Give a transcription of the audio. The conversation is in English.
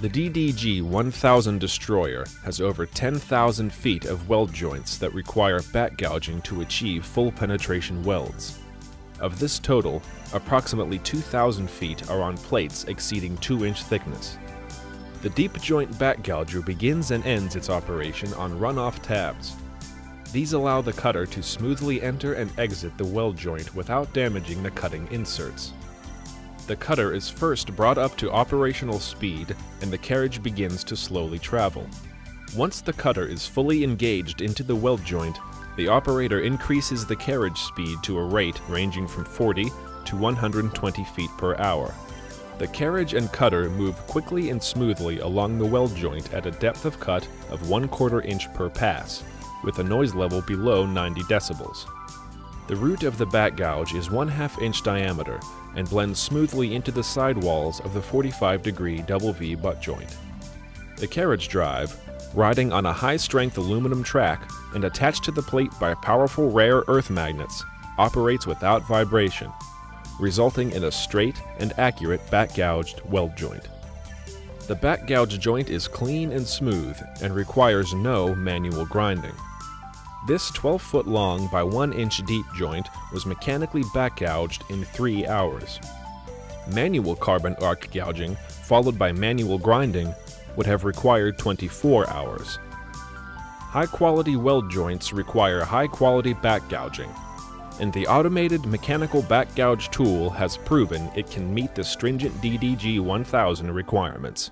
The DDG-1000 destroyer has over 10,000 feet of weld joints that require bat gouging to achieve full penetration welds. Of this total, approximately 2,000 feet are on plates exceeding 2-inch thickness. The deep joint bat gouger begins and ends its operation on runoff tabs. These allow the cutter to smoothly enter and exit the weld joint without damaging the cutting inserts. The cutter is first brought up to operational speed and the carriage begins to slowly travel. Once the cutter is fully engaged into the weld joint, the operator increases the carriage speed to a rate ranging from 40 to 120 feet per hour. The carriage and cutter move quickly and smoothly along the weld joint at a depth of cut of 1/4 inch per pass, with a noise level below 90 decibels. The root of the bat gouge is 1/2 inch diameter and blends smoothly into the sidewalls of the 45-degree double-V butt joint. The carriage drive, riding on a high-strength aluminum track and attached to the plate by powerful rare earth magnets, operates without vibration, resulting in a straight and accurate bat-gouged weld joint. The bat-gouge joint is clean and smooth and requires no manual grinding. This 12-foot long by 1-inch deep joint was mechanically bat-gouged in 3 hours. Manual carbon arc gouging, followed by manual grinding, would have required 24 hours. High-quality weld joints require high-quality bat-gouging, and the automated mechanical bat-gouge tool has proven it can meet the stringent DDG-1000 requirements.